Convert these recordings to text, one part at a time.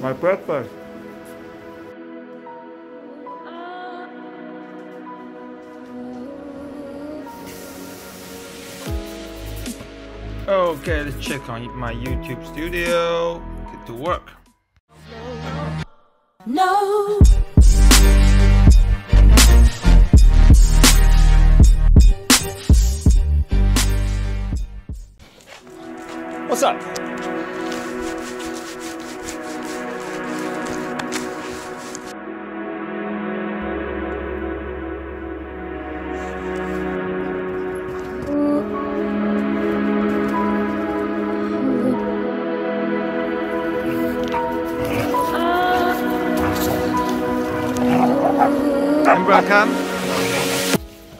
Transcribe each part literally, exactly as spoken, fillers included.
My birthday. Okay, let's check on my YouTube studio. Get to work. No. What's up? Ember, I come.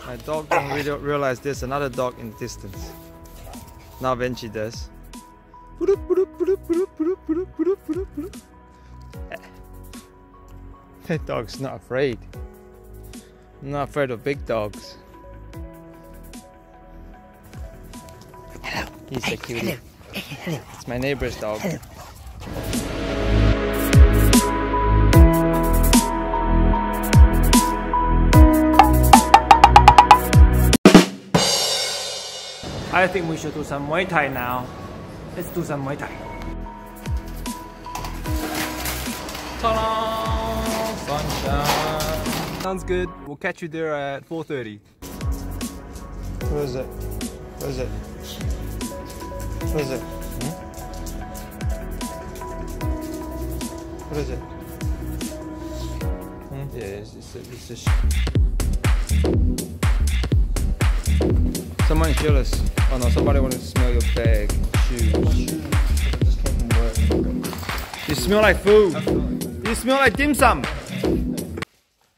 My dog didn't realize there's another dog in the distance. Now Benji does. That dog's not afraid. I'm not afraid of big dogs. Hello. He's a cutie. Hello. Hello. It's my neighbor's dog. Hello. I think we should do some Muay Thai now. Let's do some Muay Thai. Ta-da! Sunshine. Sounds good. We'll catch you there at four thirty. Where is it? Where is it? Where is it? Hmm? What is it? Hmm? Yeah, it's, it's a... It's a sh Someone's jealous. Oh no, somebody wants to smell your bag. You smell like food. You smell like dim sum.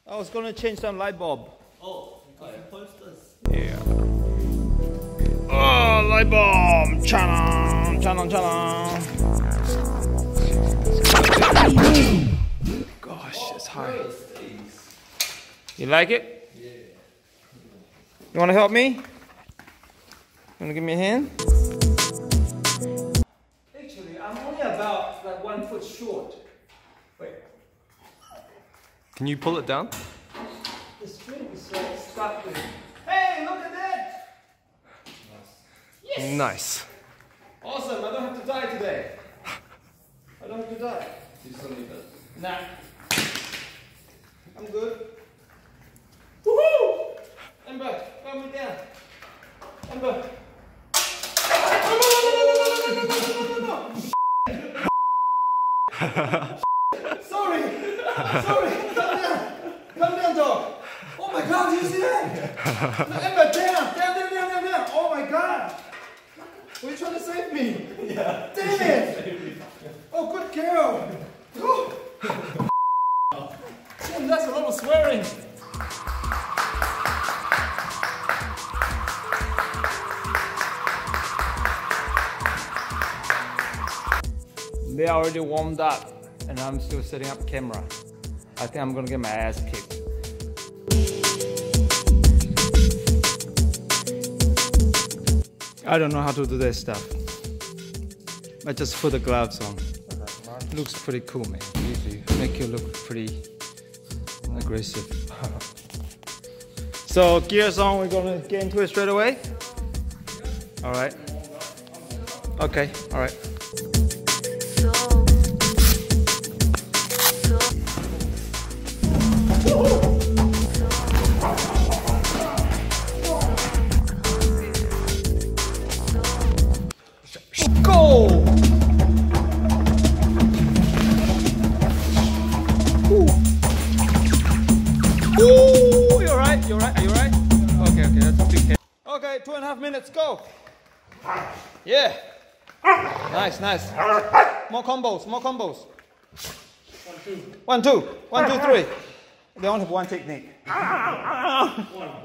I was gonna change some light bulb. Oh, posters. Yeah. Oh, light bulb. Channel, channel, channel. Gosh, it's high. You like it? Yeah. You wanna help me? You wanna give me a hand? I'm only about like one foot short. Wait. Can you pull it down? The string is like stuck with. Hey, look at that! Nice. Yes! Nice. Awesome, I don't have to die today. I don't have to die. You still need that? Nah. I'm good. Woohoo! Ember, calm me down. Ember. Sorry! Sorry! Come down! Come down, dog! Oh my god, did you see that? No, Ember, down! Down, down, down, down, down! Oh my god! Were you trying to save me? Yeah. Damn it! Oh, good girl! Oh. Damn, that's a lot of swearing! They already warmed up and I'm still setting up camera. I think I'm gonna get my ass kicked. I don't know how to do this stuff. I just put the gloves on. Looks pretty cool, man. Make you look pretty aggressive. So gears on, we're gonna get into it straight away. All right. Okay, all right. Two and a half minutes, go! Yeah! Nice, nice. More combos, more combos. One, two. One, two. One, two, three. They only have one technique. One,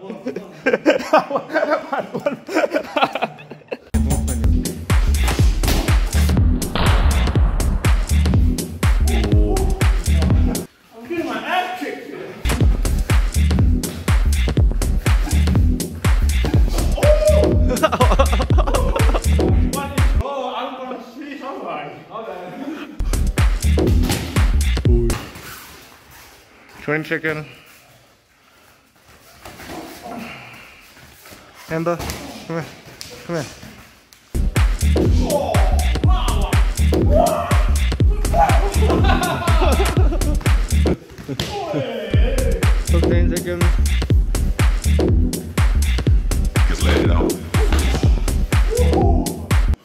one, one. One, one. I'm getting my ass kicked. Oh, I'm gonna see somebody. Okay. Twin chicken. Ember, come here, come here. So twin chicken. Just let it out.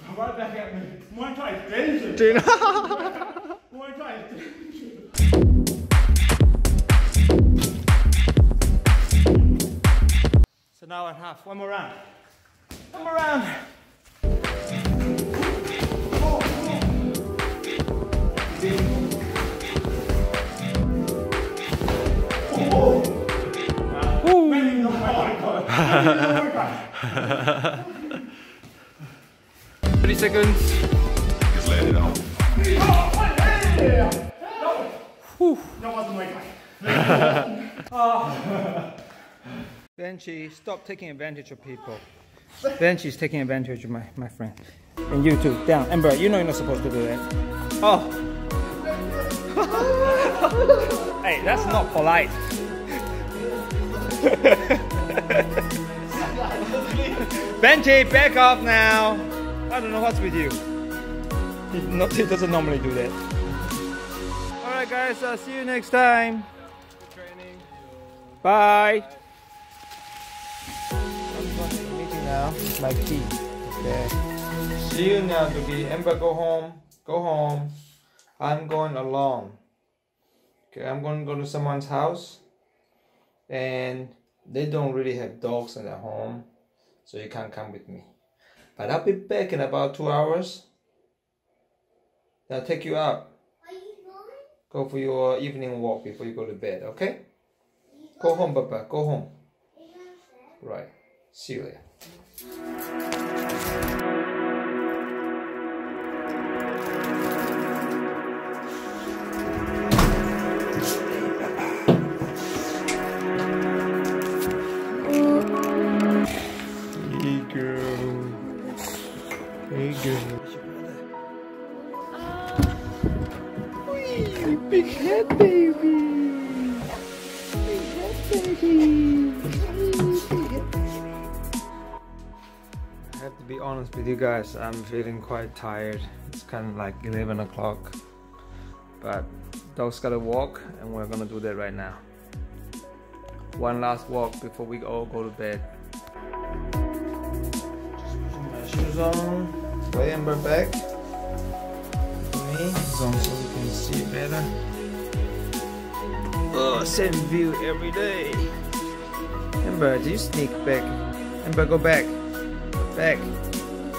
Come right back at me. Muay Thai is dangerous. Muay Thai is dangerous. An hour and a half. One more round. One more round. Thirty seconds. Just let it out. That wasn't my guy. Benji, stop taking advantage of people. Benji's taking advantage of my, my friend. And you too. Down. Ember, you know you're not supposed to do that. Oh. Hey, that's not polite. Benji, back off now. I don't know what's with you. He, not, he doesn't normally do that. Alright guys, I'll see you next time. Bye. Now, my key. Okay. See you now, Doogie. Ember, go home. Go home. I'm going alone. Okay, I'm going to go to someone's house, and they don't really have dogs in their home, so you can't come with me. But I'll be back in about two hours. I'll take you out. Are you going? Go for your evening walk before you go to bed. Okay? Go home, Papa. Go home. Right. See you later. Big head baby! Big head baby! Big head baby! I have to be honest with you guys, I'm feeling quite tired. It's kind of like eleven o'clock. But dog's gotta walk and we're gonna do that right now. One last walk before we all go to bed. Just putting my shoes on. Way Ember back. So you can see better. Oh, same view every day. Ember, you sneak back. Ember, go back. Back.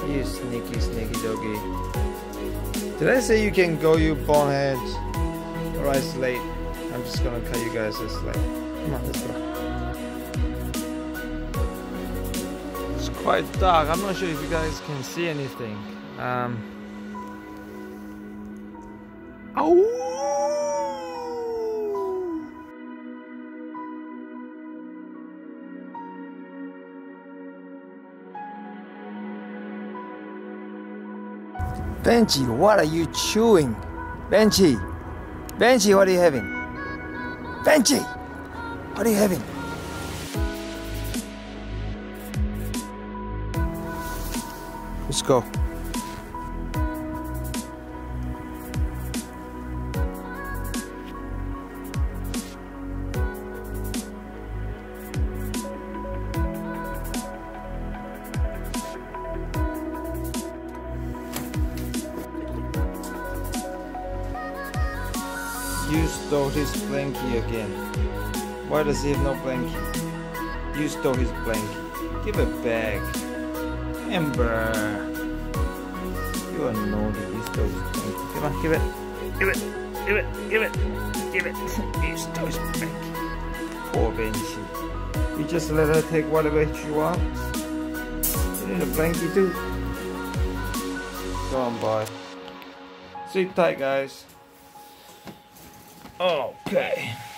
You sneaky, sneaky doggy. Did I say you can go, you bonehead? Alright, it's late. I'm just gonna cut you guys this late. Come on, let's go. It's quite dark. I'm not sure if you guys can see anything. Um. Benji, what are you chewing? Benji, Benji, what are you having? Benji, what are you having? Let's go. You stole his blankie again. Why does he have no blankie? You stole his blankie. Give it back. Ember. You are naughty. You stole his blankie. Come on, give it. Give it. Give it. Give it. Give it. You stole his blankie. Poor Benji. You just let her take whatever she wants. You need a blankie too. Go on, boy. Sleep tight, guys. Okay.